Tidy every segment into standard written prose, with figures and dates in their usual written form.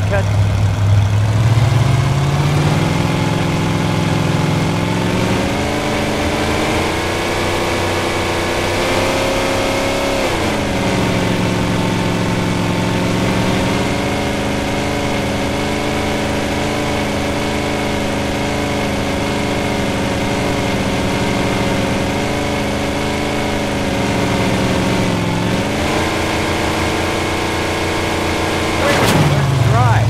shortcut. Drive.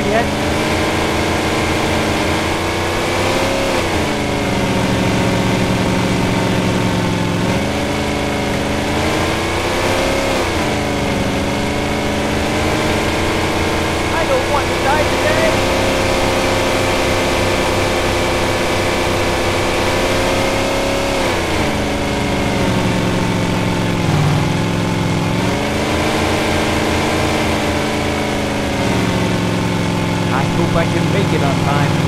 here yet. I can make it on time.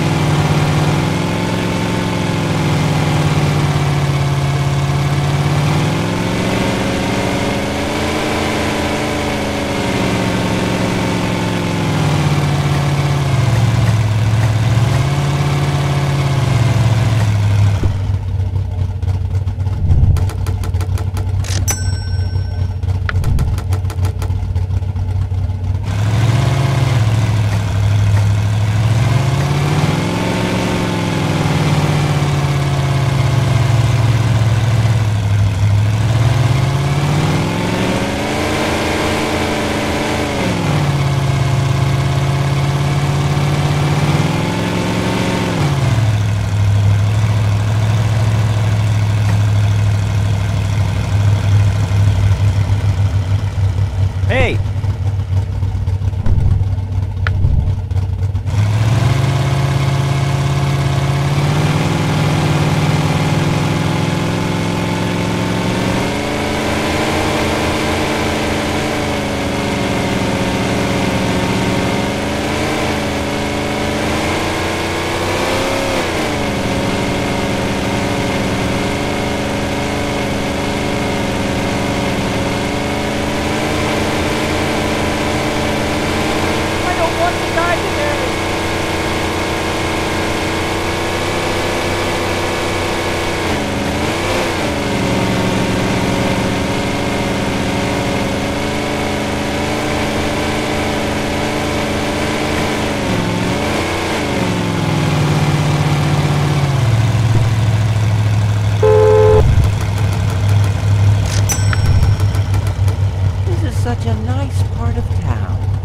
Such a nice part of town.